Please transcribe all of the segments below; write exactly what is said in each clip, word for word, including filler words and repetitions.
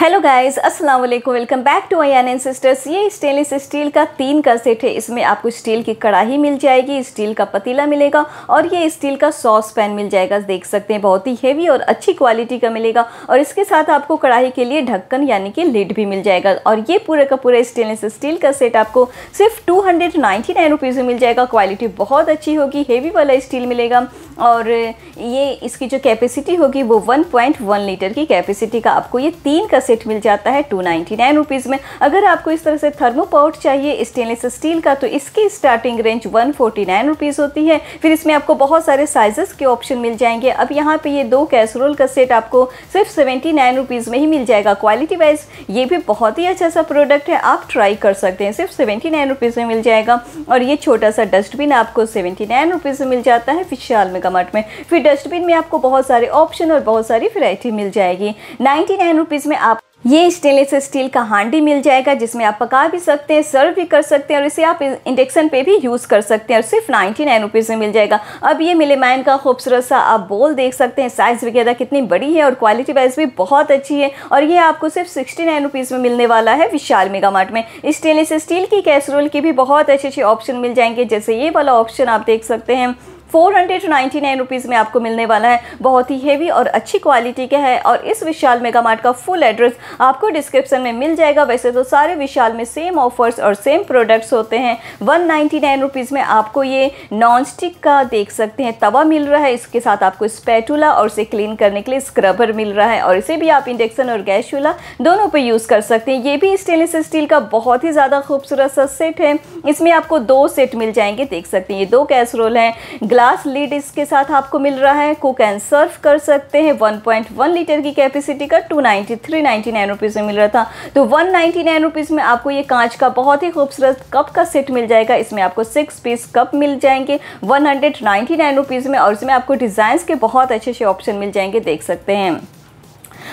Hello guys, अस्सलाम वालेकुम। Welcome back to Ayan and sisters. ये स्टेनलेस स्टील का तीन का सेट है। इसमें आपको स्टील की कढ़ाई मिल जाएगी, स्टील का पतीला मिलेगा और ये स्टील का सॉस पैन मिल जाएगा। देख सकते हैं, बहुत ही हेवी और अच्छी क्वालिटी का मिलेगा। और इसके साथ आपको कढ़ाई के लिए ढक्कन यानी कि लिड भी मिल जाएगा। और ये पूरा का पूरा स्टेनलेस स्टील का सेट आपको सिर्फ two hundred ninety nine rupees में मिल जाएगा। क्वालिटी बहुत अच्छी होगी, हेवी वाला स्टील मिलेगा। और ये इसकी जो कैपेसिटी होगी वो वन पॉइंट वन लीटर की कैपेसिटी का आपको ये तीन का सेट मिल जाता है टू नाइन्टी नाइन रुपीस में। अगर आपको इस तरह से थर्मोपॉट चाहिए स्टेनलेस स्टील का तो इसकी starting range one forty nine rupees होती है। फिर इसमें आपको बहुत सारे साइजेस के ऑप्शन मिल जाएंगे। अब यहाँ पे ये दो कैसरोल का सेट आपको सिर्फ सेवेंटी नाइन रुपीस में ही मिल जाएगा। क्वालिटी वाइज ये भी बहुत ही अच्छा सा प्रोडक्ट है, आप ट्राई कर सकते हैं, सिर्फ सेवेंटी नाइन रुपीज़ में मिल जाएगा। और ये छोटा सा डस्टबिन आपको सेवेंटी नाइन रुपीज़ में मिल जाता है विशाल मेगा मार्ट में। फिर डस्टबिन में आपको बहुत सारे ऑप्शन और बहुत सारी वैरायटी मिल जाएगी। नाइन्टी नाइन रुपीज़ में आप ये स्टेनलेस स्टील का हांडी मिल जाएगा जिसमें आप पका भी सकते हैं, सर्व भी कर सकते हैं और इसे आप इंडक्शन पे भी यूज़ कर सकते हैं और सिर्फ नाइन्टी नाइन रुपीज़ में मिल जाएगा। अब ये मिलेमान का खूबसूरत सा आप बोल देख सकते हैं, साइज़ वगैरह कितनी बड़ी है और क्वालिटी वाइज भी बहुत अच्छी है। और ये आपको सिर्फ सिक्सटी नाइन रुपीज़ में मिलने वाला है विशाल मेगा मार्ट में। स्टेनलेस स्टील की कैसरोल के भी बहुत अच्छे अच्छे ऑप्शन मिल जाएंगे, जैसे ये वाला ऑप्शन आप देख सकते हैं four hundred ninety nine rupees में आपको मिलने वाला है। बहुत ही हेवी और अच्छी क्वालिटी का है। और इस विशाल मेगा मार्ट का फुल एड्रेस आपको डिस्क्रिप्शन में मिल जाएगा। वैसे तो सारे विशाल में सेम ऑफर्स और सेम प्रोडक्ट्स होते हैं। वन नाइन्टी नाइन रुपीज़ में आपको ये नॉन स्टिक का देख सकते हैं तवा मिल रहा है, इसके साथ आपको स्पैटूला और इसे क्लीन करने के लिए स्क्रबर मिल चूल्हा है और इसे भी आप इंडक्शन और गैस चूल्हा दोनों पर यूज़ कर सकते हैं। ये भी स्टेनलेस स्टील का बहुत ही ज़्यादा खूबसूरत सा सेट है। इसमें आपको दो सेट मिल जाएंगे, देख सकते हैं ये दो कैसरोल हैं, ग्लास लीड इसके साथ आपको मिल रहा है, कुक एंड सर्व कर सकते हैं। वन पॉइंट वन लीटर की कैपेसिटी का two ninety three ninety nine rupees में मिल रहा था, तो वन नाइन्टी नाइन रुपीज़ में आपको ये कांच का बहुत ही खूबसूरत कप का सेट मिल जाएगा। इसमें आपको सिक्स पीस कप मिल जाएंगे वन नाइन्टी नाइन रुपीज़ में और इसमें आपको डिज़ाइंस के बहुत अच्छे अच्छे ऑप्शन मिल जाएंगे, देख सकते हैं।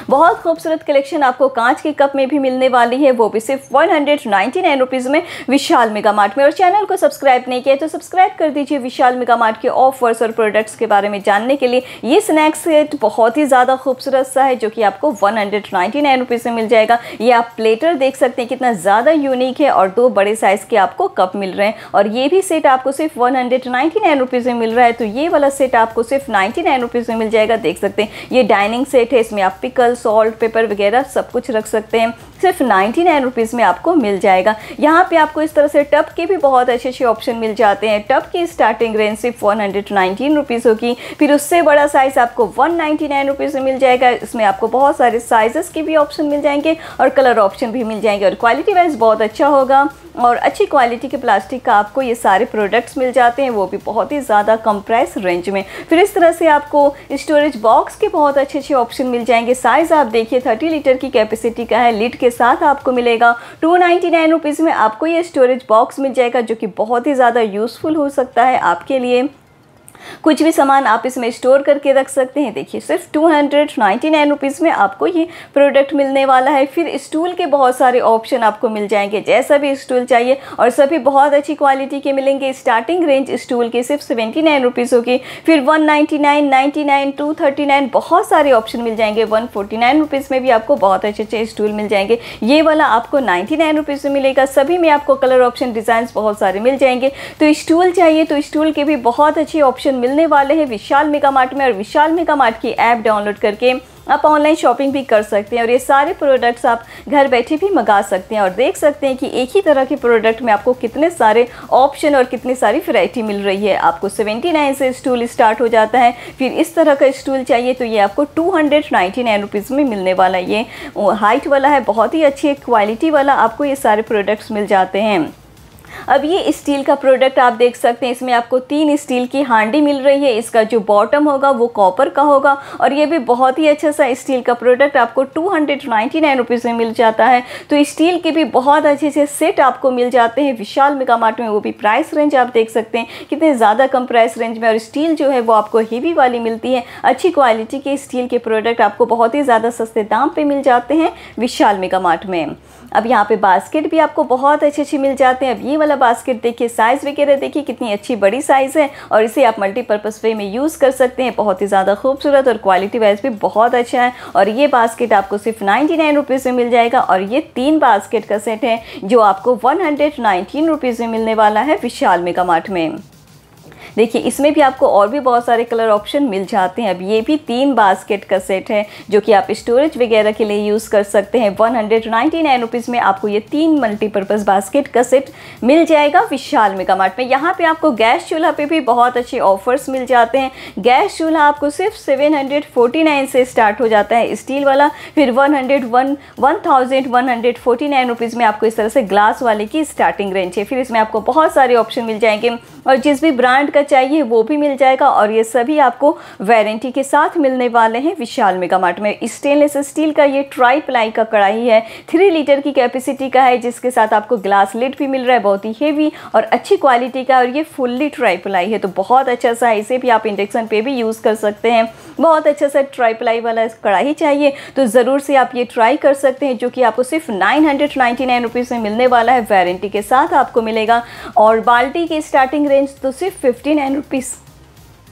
बहुत खूबसूरत कलेक्शन आपको कांच के कप में भी मिलने वाली है, वो भी सिर्फ वन नाइन्टी नाइन रुपीज़ में विशाल मेगा मार्ट में। और चैनल को सब्सक्राइब नहीं किया तो सब्सक्राइब कर दीजिए विशाल मेगा मार्ट के ऑफर्स और प्रोडक्ट्स के बारे में जानने के लिए। ये स्नैक्स सेट बहुत ही ज़्यादा खूबसूरत सा है जो कि आपको वन नाइन्टी नाइन रुपीज़ में मिल जाएगा। ये आप प्लेटर देख सकते हैं कितना ज़्यादा यूनिक है और दो बड़े साइज़ के आपको कप मिल रहे हैं। और ये भी सेट आपको सिर्फ वन नाइन्टी नाइन रुपीज़ में मिल रहा है, तो ये वाला सेट आपको सिर्फ नाइन्टी नाइन रुपीज़ में मिल जाएगा। देख सकते हैं ये डाइनिंग सेट है, इसमें आप पिकल, सॉल्ट, पेपर वगैरह सब कुछ रख सकते हैं, सिर्फ नाइन्टी नाइन रुपीज़ में आपको मिल जाएगा। यहाँ पे आपको इस तरह से टब के भी बहुत अच्छे अच्छे ऑप्शन मिल जाते हैं। टब की स्टार्टिंग रेंज सिर्फ वन नाइन्टीन रुपीज़ होगी, फिर उससे बड़ा साइज़ आपको वन नाइन्टी नाइन रुपीज़ में मिल जाएगा। इसमें आपको बहुत सारे साइजेस के भी ऑप्शन मिल जाएंगे और कलर ऑप्शन भी मिल जाएंगे और क्वालिटी वाइज बहुत अच्छा होगा। और अच्छी क्वालिटी के प्लास्टिक का आपको ये सारे प्रोडक्ट्स मिल जाते हैं, वो भी बहुत ही ज़्यादा कम प्राइस रेंज में। फिर इस तरह से आपको स्टोरेज बॉक्स के बहुत अच्छे अच्छे ऑप्शन मिल जाएंगे। साइज़ आप देखिए थर्टी लीटर की कैपेसिटी का है, लिड के साथ आपको मिलेगा। टू नाइन्टी नाइन रुपीज़ में आपको ये स्टोरेज बॉक्स मिल जाएगा जो कि बहुत ही ज़्यादा यूज़फुल हो सकता है आपके लिए। कुछ भी सामान आप इसमें स्टोर करके रख सकते हैं। देखिए सिर्फ टू नाइन्टी नाइन रुपीज़ में आपको ये प्रोडक्ट मिलने वाला है। फिर स्टूल के बहुत सारे ऑप्शन आपको मिल जाएंगे, जैसा भी स्टूल चाहिए और सभी बहुत अच्छी क्वालिटी के मिलेंगे। स्टार्टिंग रेंज स्टूल की सिर्फ सेवेंटी नाइन रुपीज़ होगी, फिर one ninety nine ninety nine two thirty nine बहुत सारे ऑप्शन मिल जाएंगे। वन फोर्टी नाइन रुपीज़ में भी आपको बहुत अच्छे अच्छे स्टूल मिल जाएंगे। ये वाला आपको नाइन्टी नाइन रुपीज़ में मिलेगा। सभी में आपको कलर ऑप्शन, डिज़ाइन बहुत सारे मिल जाएंगे। तो स्टूल चाहिए तो स्टूल के भी बहुत अच्छे ऑप्शन मिलने वाले हैं विशाल मेगा मार्ट में। और विशाल मेगा मार्ट की ऐप डाउनलोड करके आप ऑनलाइन शॉपिंग भी कर सकते हैं और ये सारे प्रोडक्ट्स आप घर बैठे भी मंगा सकते हैं। और देख सकते हैं कि एक ही तरह के प्रोडक्ट में आपको कितने सारे ऑप्शन और कितनी सारी वैरायटी मिल रही है। आपको सेवेंटी नाइन से स्टूल स्टार्ट हो जाता है, फिर इस तरह का स्टूल चाहिए तो ये आपको टू नाइन्टी नाइन रुपीज़ में मिलने वाला है। ये हाइट वाला है, बहुत ही अच्छी क्वालिटी वाला आपको ये सारे प्रोडक्ट्स मिल जाते हैं। अब ये स्टील का प्रोडक्ट आप देख सकते हैं, इसमें आपको तीन स्टील की हांडी मिल रही है। इसका जो बॉटम होगा वो कॉपर का होगा और ये भी बहुत ही अच्छा सा स्टील का प्रोडक्ट आपको टू नाइन्टी नाइन रुपीज़ में मिल जाता है। तो स्टील के भी बहुत अच्छे से सेट आपको मिल जाते हैं विशाल मेगा मार्ट में, वो भी प्राइस रेंज आप देख सकते हैं कितने ज़्यादा कम प्राइस रेंज में। और स्टील जो है वो आपको हेवी वाली मिलती है, अच्छी क्वालिटी के स्टील के प्रोडक्ट आपको बहुत ही ज़्यादा सस्ते दाम पर मिल जाते हैं विशाल मेगा मार्ट में। अब यहाँ पर बास्केट भी आपको बहुत अच्छे अच्छे मिल जाते हैं। अब ये ये वाला बास्केट देखिए, साइज़ वगैरह देखिए कितनी अच्छी बड़ी साइज़ है और इसे आप मल्टीपर्पज़ वे में यूज़ कर सकते हैं। बहुत ही ज़्यादा खूबसूरत और क्वालिटी वाइज भी बहुत अच्छा है। और ये बास्केट आपको सिर्फ नाइन्टी नाइन रुपीज़ में मिल जाएगा और ये तीन बास्केट का सेट है जो आपको वन हंड्रेड नाइन्टीन रुपीज़ में मिलने वाला है विशाल मेगा मार्ट में। देखिए इसमें भी आपको और भी बहुत सारे कलर ऑप्शन मिल जाते हैं। अब ये भी तीन बास्केट का सेट है जो कि आप स्टोरेज वगैरह के लिए यूज़ कर सकते हैं। One hundred ninety nine rupees में आपको ये तीन मल्टीपर्पज़ बास्केट का सेट मिल जाएगा विशाल मेगा मार्ट में। यहाँ पे आपको गैस चूल्हा पे भी बहुत अच्छे ऑफर्स मिल जाते हैं। गैस चूल्हा आपको सिर्फ सेवन हंड्रेड फोर्टी नाइन से स्टार्ट हो जाता है स्टील वाला, फिर one hundred one one thousand one hundred forty nine rupees में आपको इस तरह से ग्लास वाले की स्टार्टिंग रेंज है। फिर इसमें आपको बहुत सारे ऑप्शन मिल जाएंगे और जिस भी ब्रांड का चाहिए वो भी मिल जाएगा और ये सभी आपको वारंटी के साथ मिलने वाले हैं विशाल मेगा मार्ट में। स्टेनलेस स्टील का ये ट्राई प्लाई का कढ़ाई है, थ्री लीटर की कैपेसिटी का है जिसके साथ आपको ग्लास लिड भी मिल रहा है, बहुत ही हेवी और अच्छी क्वालिटी का, और ये फुल्ली ट्राई प्लाई है तो बहुत अच्छा सा है। इसे भी आप इंडक्शन पे भी यूज़ कर सकते हैं। बहुत अच्छा सा ट्राई प्लाई वाला कढ़ाई चाहिए तो ज़रूर से आप ये ट्राई कर सकते हैं जो कि आपको सिर्फ nine hundred ninety nine rupees में मिलने वाला है, वारंटी के साथ आपको मिलेगा। और बाल्टी की स्टार्टिंग रेंज तो सिर्फ फिफ्टी नाइन रुपीज़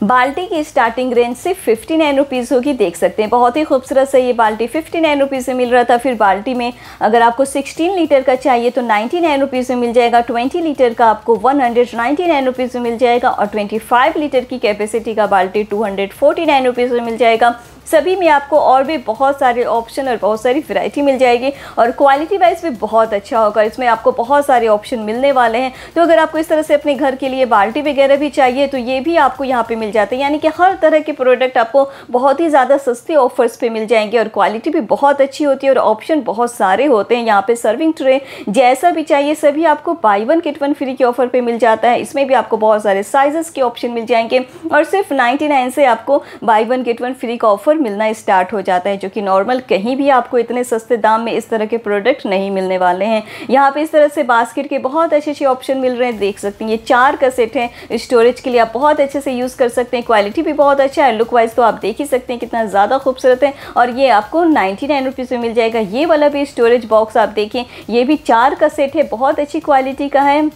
बाल्टी की स्टार्टिंग रेंज से फिफ्टी नाइन रुपीज़ होगी, देख सकते हैं। बहुत ही खूबसूरत से ये बाल्टी फिफ्टी नाइन रुपीज़ में मिल रहा था। फिर बाल्टी में अगर आपको सिक्सटीन लीटर का चाहिए तो नाइन्टी नाइन रुपीज़ में मिल जाएगा, ट्वेंटी लीटर का आपको one hundred ninety nine rupees में मिल जाएगा और ट्वेंटी फाइव लीटर की कैपेसिटी का बाल्टी two hundred forty nine rupees में मिल जाएगा। सभी में आपको और भी बहुत सारे ऑप्शन और बहुत सारी वैरायटी मिल जाएगी और क्वालिटी वाइज भी बहुत अच्छा होगा। इसमें आपको बहुत सारे ऑप्शन मिलने वाले हैं। तो अगर आपको इस तरह से अपने घर के लिए बाल्टी वगैरह भी चाहिए तो ये भी आपको यहाँ पे मिल जाते हैं, यानी कि हर तरह के प्रोडक्ट आपको बहुत ही ज़्यादा सस्ते ऑफर्स पे मिल जाएंगे और क्वालिटी भी बहुत अच्छी होती है और ऑप्शन बहुत सारे होते हैं। यहाँ पर सर्विंग ट्रे जैसा भी चाहिए सभी आपको buy one get one free के ऑफर पर मिल जाता है। इसमें भी आपको बहुत सारे साइजेस के ऑप्शन मिल जाएंगे और सिर्फ नाइन्टी नाइन से आपको buy one get one free का ऑफर मिलना स्टार्ट हो जाता है, जो कि नॉर्मल कहीं भी आपको इतने सस्ते दाम में इस तरह के प्रोडक्ट नहीं मिलने वाले हैं। यहाँ पे इस तरह से बास्केट के बहुत अच्छे अच्छे ऑप्शन मिल रहे हैं, देख सकते हैं। ये चार का सेट है, स्टोरेज के लिए आप बहुत अच्छे से यूज़ कर सकते हैं। क्वालिटी भी बहुत अच्छा है, लुक वाइज तो आप देख ही सकते हैं कितना ज़्यादा खूबसूरत है। और ये आपको नाइन्टी नाइन रुपीज़ में मिल जाएगा। ये वाला भी स्टोरेज बॉक्स आप देखें, ये भी चार का सेट है, बहुत अच्छी क्वालिटी का है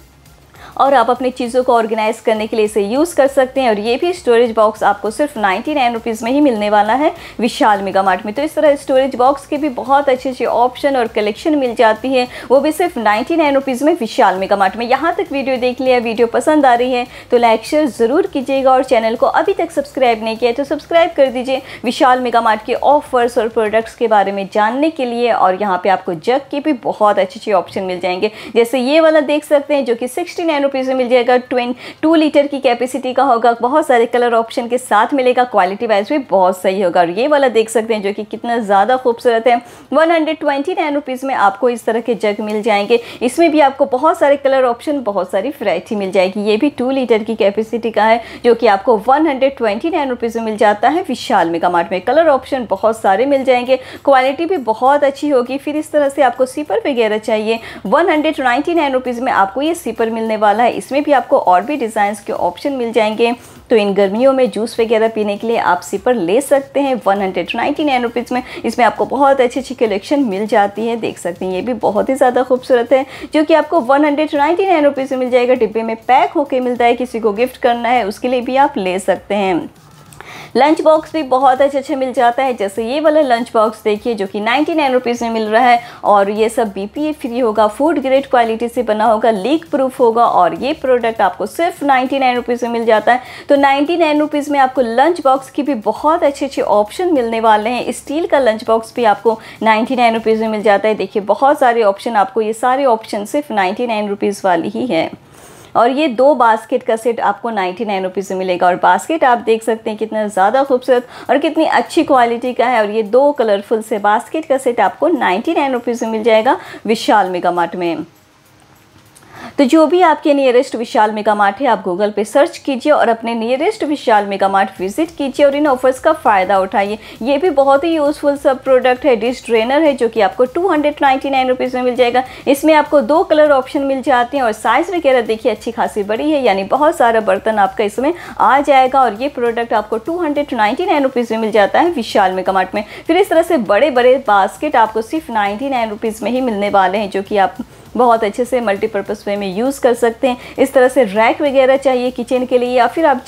और आप अपनी चीज़ों को ऑर्गेनाइज़ करने के लिए इसे यूज़ कर सकते हैं। और ये भी स्टोरेज बॉक्स आपको सिर्फ नाइन्टी नाइन रुपीज़ में ही मिलने वाला है विशाल मेगा मार्ट में। तो इस तरह स्टोरेज बॉक्स के भी बहुत अच्छे अच्छे ऑप्शन और कलेक्शन मिल जाती है, वो भी सिर्फ नाइन्टी नाइन रुपीज़ में विशाल मेगा मार्ट में। यहाँ तक वीडियो देख लिया, वीडियो पसंद आ रही है तो लाइक शेयर ज़रूर कीजिएगा और चैनल को अभी तक सब्सक्राइब नहीं किया है तो सब्सक्राइब कर दीजिए विशाल मेगा मार्ट के ऑफर्स और प्रोडक्ट्स के बारे में जानने के लिए। और यहाँ पर आपको जग के भी बहुत अच्छे अच्छे ऑप्शन मिल जाएंगे, जैसे ये वाला देख सकते हैं जो कि सिक्सटी नाइन रुपीज़ में मिल जाएगा, ट्वेंटी टू लीटर की कैपेसिटी का होगा, बहुत सारे कलर ऑप्शन के साथ मिलेगा, क्वालिटी वाइज भी बहुत सही होगा। और ये वाला देख सकते हैं जो कि कितना ज़्यादा खूबसूरत है, one hundred twenty nine rupees में आपको इस तरह के जग मिल जाएंगे। इसमें भी आपको बहुत सारे कलर ऑप्शन, बहुत सारी वैरायटी मिल जाएगी। ये भी टू लीटर की कैपेसिटी का है जो कि आपको one hundred twenty nine rupees में मिल जाता है विशाल मेगा मार्ट में। कलर ऑप्शन बहुत सारे मिल जाएंगे, क्वालिटी भी बहुत अच्छी होगी। फिर इस तरह से आपको सीपर वगैरह चाहिए, one hundred ninety nine rupees में आपको ये सीपर मिलने वाला है। इसमें भी आपको और भी डिज़ाइंस के ऑप्शन मिल जाएंगे, तो इन गर्मियों में जूस वगैरह पीने के लिए आप सिपर ले सकते हैं one hundred ninety nine rupees में। इसमें आपको बहुत अच्छी अच्छी कलेक्शन मिल जाती है, देख सकते हैं। ये भी बहुत ही ज़्यादा खूबसूरत है जो कि आपको one hundred ninety nine rupees में मिल जाएगा, डिब्बे में पैक होकर मिलता है, किसी को गिफ्ट करना है उसके लिए भी आप ले सकते हैं। लंच बॉक्स भी बहुत अच्छे अच्छे मिल जाता है, जैसे ये वाला लंच बॉक्स देखिए जो कि नाइन्टी नाइन रुपीज़ में मिल रहा है और ये सब बीपीए फ्री होगा, फूड ग्रेड क्वालिटी से बना होगा, लीक प्रूफ होगा और ये प्रोडक्ट आपको सिर्फ नाइन्टी नाइन रुपीज़ में मिल जाता है। तो नाइन्टी नाइन रुपीज़ में आपको लंच बॉक्स की भी बहुत अच्छे अच्छे ऑप्शन मिलने वाले हैं। स्टील का लंच बॉक्स भी आपको नाइन्टी नाइन रुपीज़ में मिल जाता है, देखिए बहुत सारे ऑप्शन, आपको ये सारे ऑप्शन सिर्फ नाइन्टी नाइन रुपीज़ वाली ही है। और ये दो बास्केट का सेट आपको नाइन्टी नाइन रुपीज़ में मिलेगा और बास्केट आप देख सकते हैं कितना ज़्यादा खूबसूरत और कितनी अच्छी क्वालिटी का है। और ये दो कलरफुल से बास्केट का सेट आपको नाइन्टी नाइन रुपीज़ में मिल जाएगा विशाल मेगा मार्ट में। तो जो भी आपके नियरेस्ट विशाल मेगा मार्ट है आप गूगल पे सर्च कीजिए और अपने nearest Vishal mega mart visit कीजिए और इन ऑफर्स का फ़ायदा उठाइए। ये भी बहुत ही यूज़फुल सब प्रोडक्ट है। डिश ड्रेनर है जो कि आपको two hundred ninety nine rupees में मिल जाएगा। इसमें आपको दो कलर ऑप्शन मिल जाते हैं और साइज़ वगैरह देखिए अच्छी खासी बड़ी है, यानी बहुत सारा बर्तन आपका इसमें आ जाएगा और ये प्रोडक्ट आपको two hundred ninety nine rupees में मिल जाता है विशाल मेगा मार्ट में। फिर इस तरह से बड़े बड़े बास्केट आपको सिर्फ नाइन्टी नाइन रुपीज़ में ही मिलने वाले हैं, जो कि आप बहुत अच्छे से मल्टीपर्पज़ वे में यूज़ कर सकते हैं। इस तरह से रैक वगैरह चाहिए किचन के लिए या फिर आप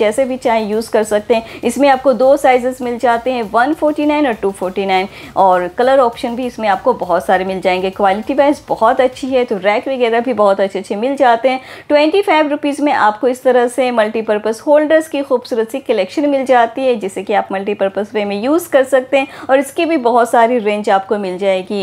जैसे भी चाहें यूज़ कर सकते हैं। इसमें आपको दो साइजेस मिल जाते हैं, वन फोर्टी नाइन और टू फोर्टी नाइन, और कलर ऑप्शन भी इसमें आपको बहुत सारे मिल जाएंगे। क्वालिटी वाइज बहुत अच्छी है, तो रैक वगैरह भी बहुत अच्छे अच्छे मिल जाते हैं। ट्वेंटी फाइव रुपीज़ में आपको इस तरह से मल्टीपर्पज़ होल्डर्स की खूबसूरत सी कलेक्शन मिल जाती है, जिसे कि आप मल्टीपर्पज़ वे में यूज़ कर सकते हैं और इसकी भी बहुत सारी रेंज आपको मिल जाएगी।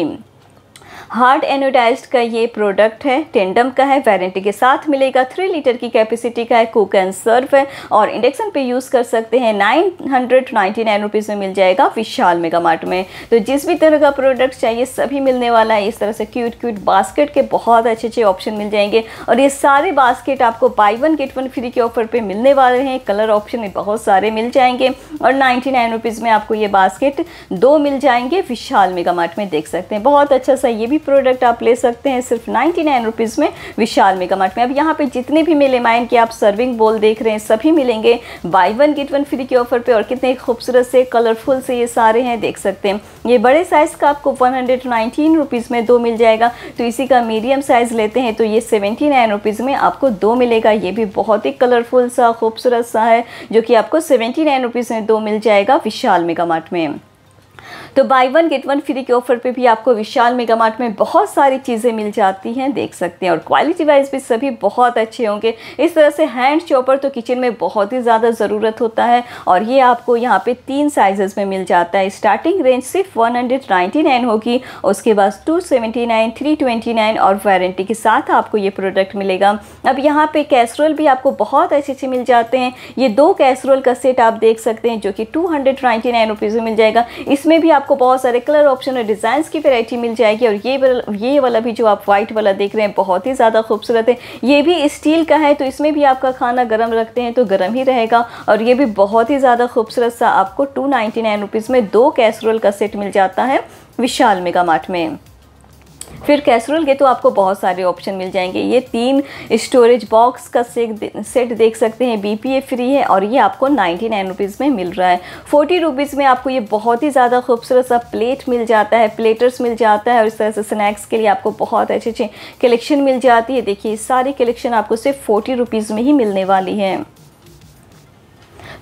हार्ड एनोडाइज्ड का ये प्रोडक्ट है, टेंडम का है, वारंटी के साथ मिलेगा। थ्री लीटर की कैपेसिटी का है, कुक एंड सर्व है और इंडक्शन पे यूज़ कर सकते हैं। Nine hundred ninety nine rupees में मिल जाएगा विशाल मेगा मार्ट में। तो जिस भी तरह का प्रोडक्ट चाहिए सभी मिलने वाला है। इस तरह से क्यूट क्यूट बास्केट के बहुत अच्छे अच्छे ऑप्शन मिल जाएंगे और ये सारे बास्केट आपको buy one get one free के ऑफर पर मिलने वाले हैं। कलर ऑप्शन में बहुत सारे मिल जाएंगे और नाइन्टी नाइन रुपीज़ में आपको ये बास्केट दो मिल जाएंगे विशाल मेगा मार्ट में, देख सकते हैं। बहुत अच्छा सा ये भी प्रोडक्ट आप ले सकते हैं सिर्फ निन्यानवे रुपीस में विशाल मेगा मार्ट में। अब यहाँ पे जितने भी मेले माइन के आप सर्विंग बोल देख रहे हैं सभी मिलेंगे buy one get one free के ऑफर पे, और कितने खूबसूरत से कलरफुल से ये सारे हैं, देख सकते हैं। ये बड़े साइज़ का आपको वन हंड्रेड नाइन्टीन रुपीस में दो मिल जाएगा। तो इसी का मीडियम साइज़ लेते हैं तो ये सेवेंटी नाइन रुपीज़ में आपको दो मिलेगा। ये भी बहुत ही कलरफुल सा खूबसूरत सा है, जो कि आपको सेवेंटी नाइन रुपीज़ में दो मिल जाएगा विशाल मेगा मार्ट में। तो buy one get one free के ऑफर पे भी आपको विशाल मेगा मार्ट में बहुत सारी चीज़ें मिल जाती हैं, देख सकते हैं। और क्वालिटी वाइज भी सभी बहुत अच्छे होंगे। इस तरह से हैंड चॉपर तो किचन में बहुत ही ज़्यादा ज़रूरत होता है और ये आपको यहाँ पे तीन साइजेस में मिल जाता है। स्टार्टिंग रेंज सिर्फ वन हंड्रेड नाइन्टी नाइन होगी, उसके बाद two seventy nine three twenty nine और वारंटी के साथ आपको ये प्रोडक्ट मिलेगा। अब यहाँ पर कैसरोल भी आपको बहुत अच्छे अच्छे मिल जाते हैं। ये दो कैसरोल का सेट आप देख सकते हैं, जो कि two hundred ninety nine rupees में मिल जाएगा। इसमें भी आपको बहुत सारे कलर ऑप्शन और डिज़ाइंस की वैरायटी मिल जाएगी। और ये वाला ये वाला भी जो आप व्हाइट वाला देख रहे हैं बहुत ही ज़्यादा खूबसूरत है। ये भी स्टील का है, तो इसमें भी आपका खाना गर्म रखते हैं तो गर्म ही रहेगा। और ये भी बहुत ही ज़्यादा खूबसूरत सा आपको टू नाइन्टी नाइन रुपीज़ में दो कैसरोल का सेट मिल जाता है विशाल मेगा मार्ट में। फिर कैसरोल के तो आपको बहुत सारे ऑप्शन मिल जाएंगे। ये तीन स्टोरेज बॉक्स का सेट देख सकते हैं, बीपीए फ्री है और ये आपको नाइन्टी नाइन रुपीज़ में मिल रहा है। फोर्टी रुपीज़ में आपको ये बहुत ही ज़्यादा खूबसूरत सा प्लेट मिल जाता है, प्लेटर्स मिल जाता है। और इस तरह से स्नैक्स के लिए आपको बहुत अच्छे अच्छे कलेक्शन मिल जाती है। देखिए सारी कलेक्शन आपको सिर्फ फोर्टी रुपीज़ में ही मिलने वाली है।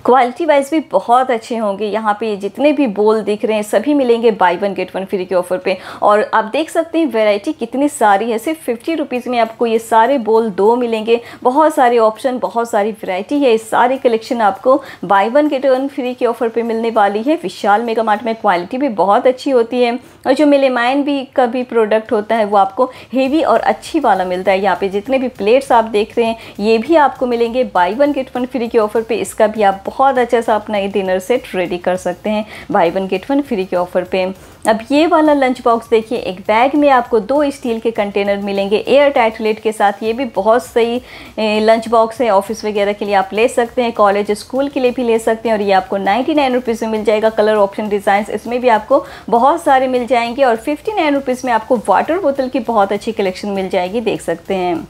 क्वालिटी वाइज भी बहुत अच्छे होंगे। यहाँ पे जितने भी बोल दिख रहे हैं सभी मिलेंगे buy one get one free के ऑफर पे। और आप देख सकते हैं वैरायटी कितनी सारी है। सिर्फ फिफ्टी रुपीज़ में आपको ये सारे बोल दो मिलेंगे। बहुत सारे ऑप्शन, बहुत सारी वैरायटी है। इस सारी कलेक्शन आपको buy one get one free के ऑफर पे मिलने वाली है विशाल मेगा मार्ट में। क्वालिटी भी बहुत अच्छी होती है और जो मिलेमाइन भी का भी प्रोडक्ट होता है वो आपको हेवी और अच्छी वाला मिलता है। यहाँ पर जितने भी प्लेट्स आप देख रहे हैं ये भी आपको मिलेंगे buy one get one free के ऑफर पर। इसका भी आप बहुत अच्छा सा अपना ये डिनर सेट रेडी कर सकते हैं buy one get one free के ऑफर पे। अब ये वाला लंच बॉक्स देखिए, एक बैग में आपको दो स्टील के कंटेनर मिलेंगे एयर टाइट लिड के साथ। ये भी बहुत सही लंच बॉक्स है, ऑफिस वगैरह के लिए आप ले सकते हैं, कॉलेज स्कूल के लिए भी ले सकते हैं। और ये आपको नाइन्टी नाइन रुपीज़ में मिल जाएगा। कलर ऑप्शन डिज़ाइन इसमें भी आपको बहुत सारे मिल जाएंगे। और फिफ्टी नाइन रुपीज़ में आपको वाटर बोतल की बहुत अच्छी कलेक्शन मिल जाएगी, देख सकते हैं।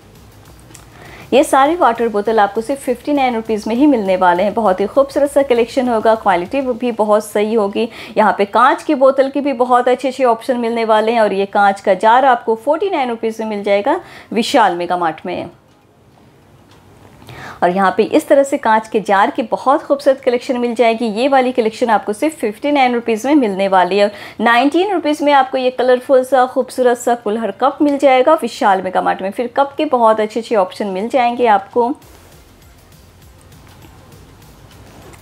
ये सारे वाटर बोतल आपको सिर्फ फिफ्टी नाइन रुपीज़ में ही मिलने वाले हैं। बहुत ही खूबसूरत सा कलेक्शन होगा, क्वालिटी भी बहुत सही होगी। यहाँ पे कांच की बोतल की भी बहुत अच्छे अच्छे ऑप्शन मिलने वाले हैं। और ये कांच का जार आपको फोर्टी नाइन रुपीज़ में मिल जाएगा विशाल मेगा मार्ट में। और यहाँ पे इस तरह से कांच के जार की बहुत खूबसूरत कलेक्शन मिल जाएगी। ये वाली कलेक्शन आपको सिर्फ फिफ्टी नाइन रुपीज़ में मिलने वाली है। और नाइन्टीन रुपीज़ में आपको ये कलरफुल सा खूबसूरत सा कुल्हड़ कप मिल जाएगा विशाल मेगा मार्ट में। फिर कप के बहुत अच्छे अच्छे ऑप्शन मिल जाएंगे आपको।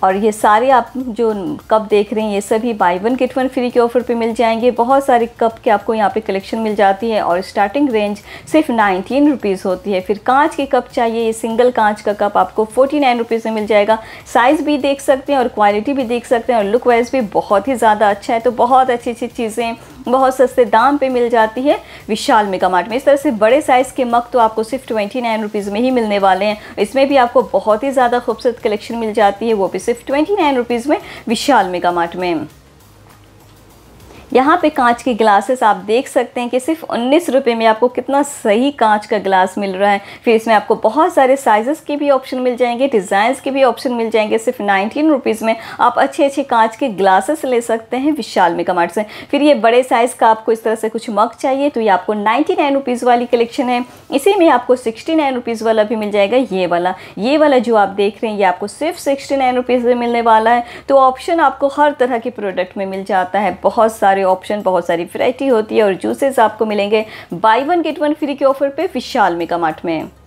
और ये सारे आप जो कप देख रहे हैं ये सभी buy one get one free के ऑफर पे मिल जाएंगे। बहुत सारे कप के आपको यहाँ पे कलेक्शन मिल जाती है और स्टार्टिंग रेंज सिर्फ नाइन्टीन रुपीज़ होती है। फिर कांच के कप चाहिए, ये सिंगल कांच का कप आपको फोर्टी नाइन रुपीज़ में मिल जाएगा। साइज़ भी देख सकते हैं और क्वालिटी भी देख सकते हैं और लुक वाइज भी बहुत ही ज़्यादा अच्छा है। तो बहुत अच्छी अच्छी चीज़ें बहुत सस्ते दाम पे मिल जाती है विशाल मेगा मार्ट में। इस तरह से बड़े साइज़ के मग तो आपको सिर्फ ट्वेंटी नाइन रुपीज़ में ही मिलने वाले हैं। इसमें भी आपको बहुत ही ज़्यादा खूबसूरत कलेक्शन मिल जाती है, वो भी सिर्फ ट्वेंटी नाइन रुपीज़ में विशाल मेगा मार्ट में। यहाँ पे कांच के ग्लासेस आप देख सकते हैं कि सिर्फ उन्नीस रुपये में आपको कितना सही कांच का ग्लास मिल रहा है। फिर इसमें आपको बहुत सारे साइजेस के भी ऑप्शन मिल जाएंगे, डिज़ाइंस के भी ऑप्शन मिल जाएंगे। सिर्फ नाइनटीन रुपीज़ में आप अच्छे अच्छे कांच के ग्लासेस ले सकते हैं विशाल मेगा मार्ट से। फिर ये बड़े साइज़ का आपको इस तरह से कुछ मग चाहिए तो ये आपको नाइन्टी नाइन रुपीज़ वाली कलेक्शन है। इसी में आपको सिक्सटी नाइन रुपीज़ वाला भी मिल जाएगा। ये वाला ये वाला जो आप देख रहे हैं ये आपको सिर्फ सिक्सटी नाइन रुपीज़ में मिलने वाला है। तो ऑप्शन आपको हर तरह के प्रोडक्ट में मिल जाता है, बहुत सारे ऑप्शन, बहुत सारी वैरायटी होती है। और जूसेस आपको मिलेंगे buy one get one free के ऑफर पे विशाल मेगा मार्ट में।